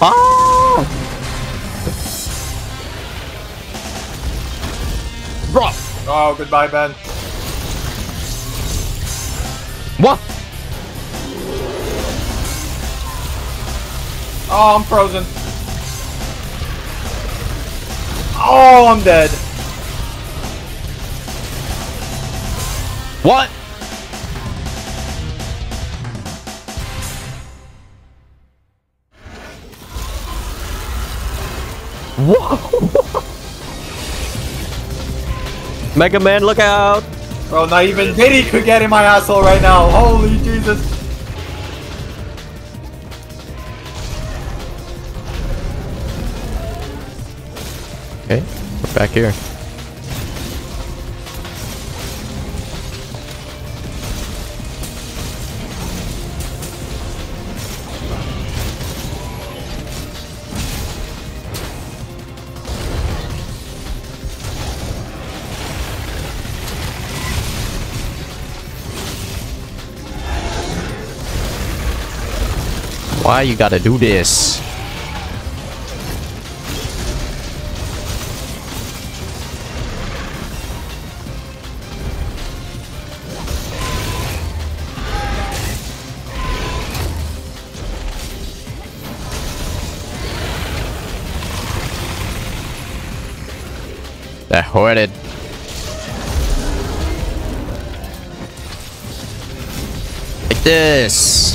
Oh! Bro! Oh, goodbye, Ben. What? Oh, I'm frozen. Oh, I'm dead. What? Whoa! Mega Man, look out! Bro, not even Diddy could get in my asshole right now. Holy Jesus! Okay, we're back here. Why you gotta do this? They're hoarded. Like this.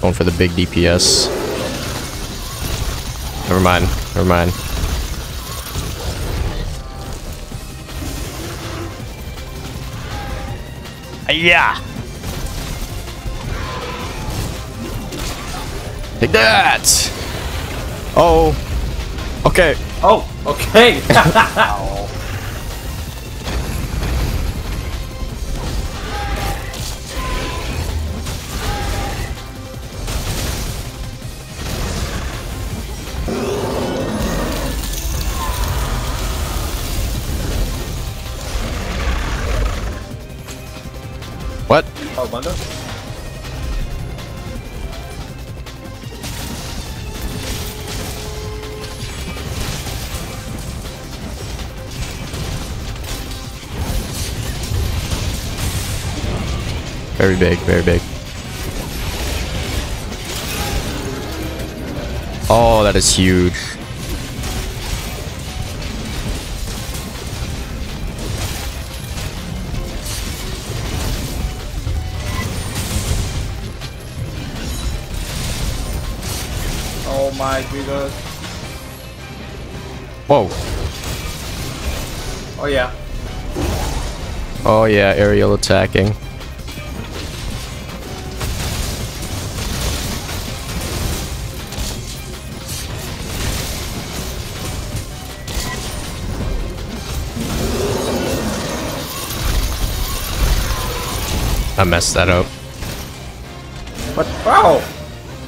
Going for the big DPS. Never mind. Never mind. Yeah. Take that. Oh. Okay. Oh. Okay. What? Oh, bundle? Very big, very big. Oh, that is huge. Oh my goodness. Whoa. Oh yeah. Oh yeah, aerial attacking. I messed that up. What? Wow!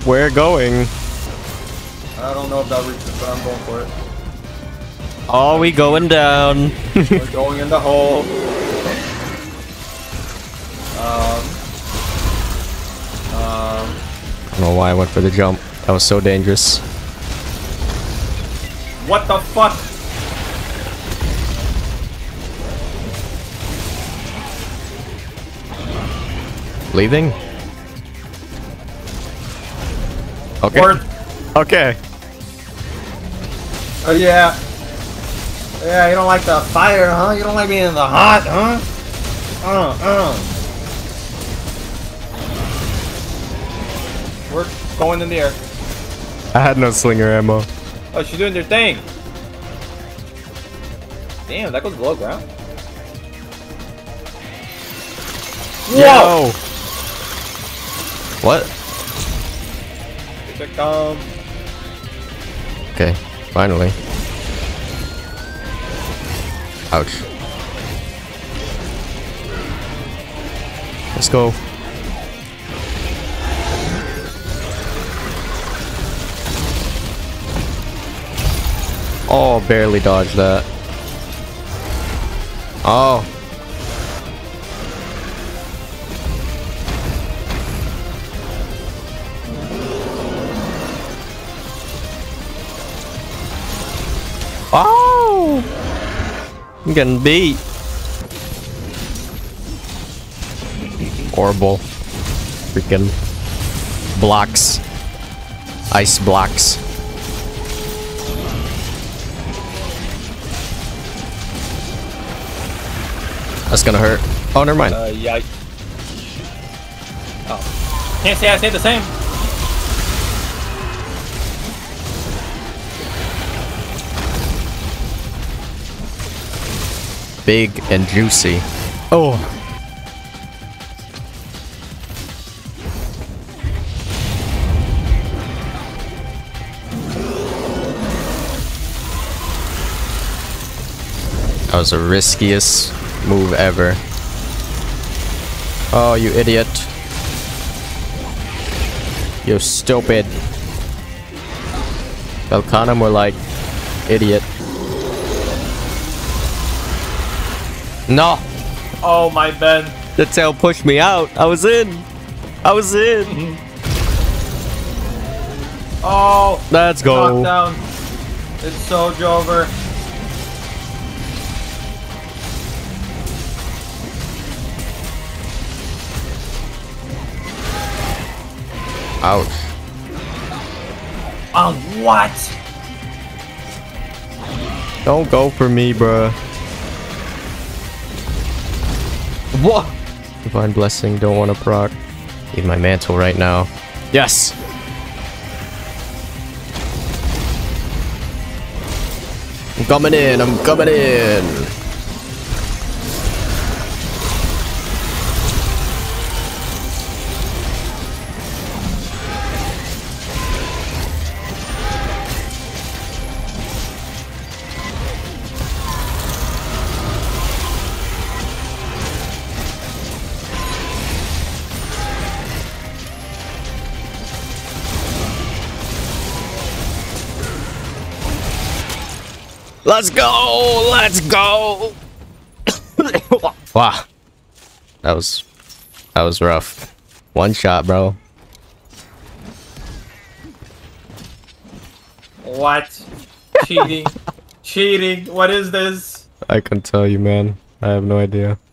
We're going. I don't know if that reaches, but I'm going for it. Oh, we going down. We're going in the hole. I don't know why I went for the jump. That was so dangerous. What the fuck? Leaving? Okay. Word. Okay. Oh yeah. Yeah, you don't like the fire, huh? You don't like being in the hot, huh? We're going in the air. I had no slinger ammo. Oh, she's doing her thing. Damn, that goes below ground. Whoa! Yo. What? Here they come. Okay, finally. Ouch. Let's go. Oh, barely dodged that. Oh. Oh! I'm getting beat. Horrible. Freaking blocks. Ice blocks. That's gonna hurt. Oh, never mind. Yeah. Oh. Can't say I said the same. Big and juicy. Oh. That was the riskiest move ever. Oh, you idiot. You stupid. Velkhana more like idiot. No. Oh my bad. The tail pushed me out. I was in. I was in. Oh. Let's go. Knockdown. It's so over. Ouch. Oh, what? Don't go for me, bruh. What? Divine blessing, don't want to proc. Need my mantle right now. Yes! I'm coming in, I'm coming in! Let's go! Let's go! Wow. That was rough. One shot, bro. What? Cheating. Cheating. What is this? I can tell you, man. I have no idea.